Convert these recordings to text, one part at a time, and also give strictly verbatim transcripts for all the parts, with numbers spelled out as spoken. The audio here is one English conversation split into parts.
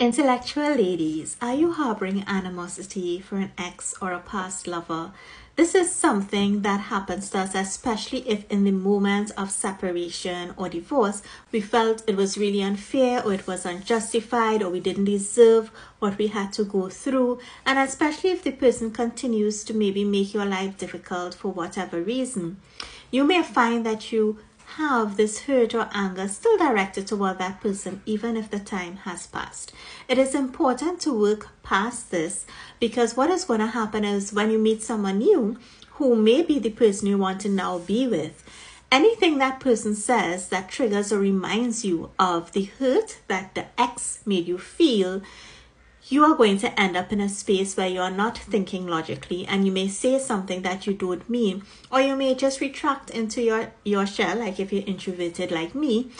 Intellectual ladies, are you harboring animosity for an ex or a past lover? This is something that happens to us, especially if in the moment of separation or divorce, we felt it was really unfair or it was unjustified or we didn't deserve what we had to go through. And especially if the person continues to maybe make your life difficult for whatever reason. You may find that you have this hurt or anger still directed toward that person even if the time has passed. It is important to work past this because what is going to happen is when you meet someone new who may be the person you want to now be with, anything that person says that triggers or reminds you of the hurt that the ex made you feel, you are going to end up in a space where you are not thinking logically and you may say something that you don't mean, or you may just retract into your, your shell, like if you're introverted like me,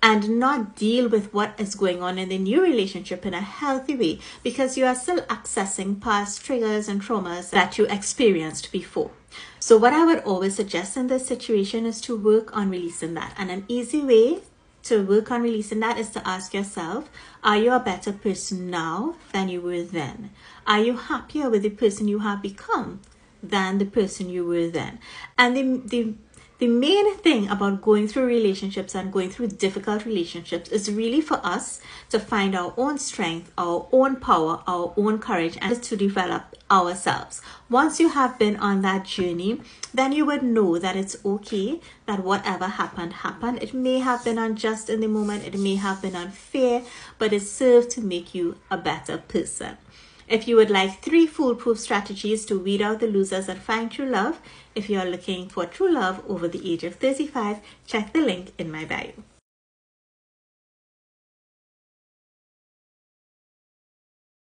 and not deal with what is going on in the new relationship in a healthy way because you are still accessing past triggers and traumas that you experienced before. So what I would always suggest in this situation is to work on releasing that, and an easy way to work on releasing that is to ask yourself, are you a better person now than you were then? Are you happier with the person you have become than the person you were then? And the, the, the main thing about going through relationships and going through difficult relationships is really for us to find our own strength, our own power, our own courage, and to develop ourselves. Once you have been on that journey, then you would know that it's okay that whatever happened happened. It may have been unjust in the moment, it may have been unfair, but it served to make you a better person. If you would like three foolproof strategies to weed out the losers and find true love, if you are looking for true love over the age of thirty-five, check the link in my bio.